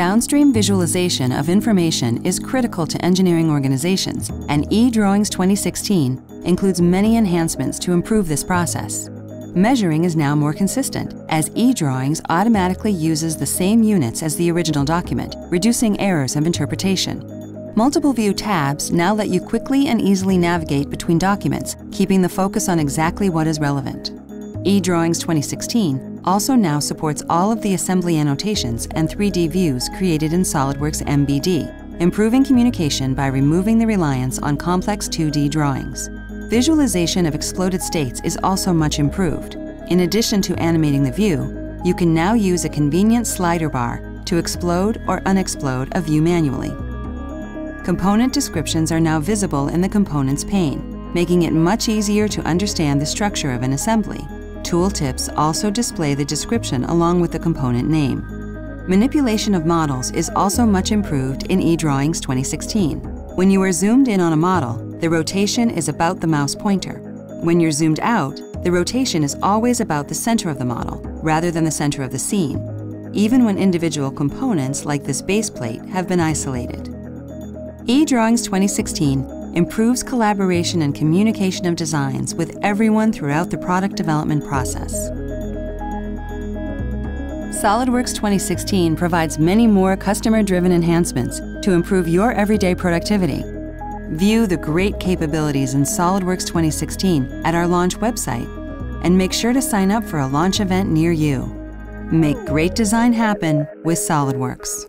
Downstream visualization of information is critical to engineering organizations, and eDrawings 2016 includes many enhancements to improve this process. Measuring is now more consistent, as eDrawings automatically uses the same units as the original document, reducing errors of interpretation. Multiple view tabs now let you quickly and easily navigate between documents, keeping the focus on exactly what is relevant. eDrawings 2016 also now supports all of the assembly annotations and 3D views created in SOLIDWORKS MBD, improving communication by removing the reliance on complex 2D drawings. Visualization of exploded states is also much improved. In addition to animating the view, you can now use a convenient slider bar to explode or unexplode a view manually. Component descriptions are now visible in the Components pane, making it much easier to understand the structure of an assembly. Tooltips also display the description along with the component name. Manipulation of models is also much improved in eDrawings 2016. When you are zoomed in on a model, the rotation is about the mouse pointer. When you're zoomed out, the rotation is always about the center of the model, rather than the center of the scene, even when individual components like this base plate have been isolated. eDrawings 2016 improves collaboration and communication of designs with everyone throughout the product development process. SOLIDWORKS 2016 provides many more customer-driven enhancements to improve your everyday productivity. View the great capabilities in SOLIDWORKS 2016 at our launch website, and make sure to sign up for a launch event near you. Make great design happen with SOLIDWORKS.